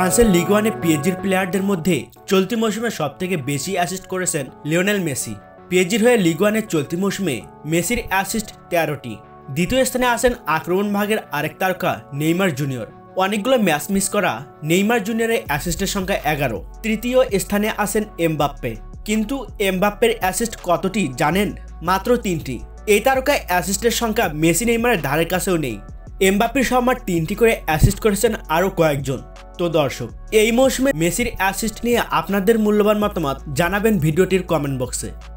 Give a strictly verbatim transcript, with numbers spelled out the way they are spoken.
ফ্রান্সের লিগ ওয়ানে পিএসজির প্লেয়ারদের মধ্যে চলতি মৌসুমে সবথেকে বেশি অ্যাসিস্ট করেছেন লিওনেল মেসি। পিএসজির হয়ে লিগ ওয়ানের চলতি মৌসুমে মেসির অ্যাসিস্ট তেরোটি। দ্বিতীয় স্থানে আসেন আক্রমণ ভাগের আরেক তারকা নেইমার জুনিয়র। অনেকগুলো ম্যাচ মিস করা নেইমার জুনিয়রের অ্যাসিস্টের সংখ্যা এগারো। তৃতীয় স্থানে আসেন এমবাপ্পে, কিন্তু এমবাপ্পের অ্যাসিস্ট কতটি জানেন? মাত্র তিনটি। এই তারকায় অ্যাসিস্টের সংখ্যা মেসি নেইমারের ধারের কাছেও নেই। এমবাপ্পের সমান তিনটি করে অ্যাসিস্ট করেছেন আরও কয়েকজন। তো দর্শক, এই মৌসুমে মেসির অ্যাসিস্ট নিয়ে আপনাদের মূল্যবান মতামত জানাবেন ভিডিওটির কমেন্ট বক্সে।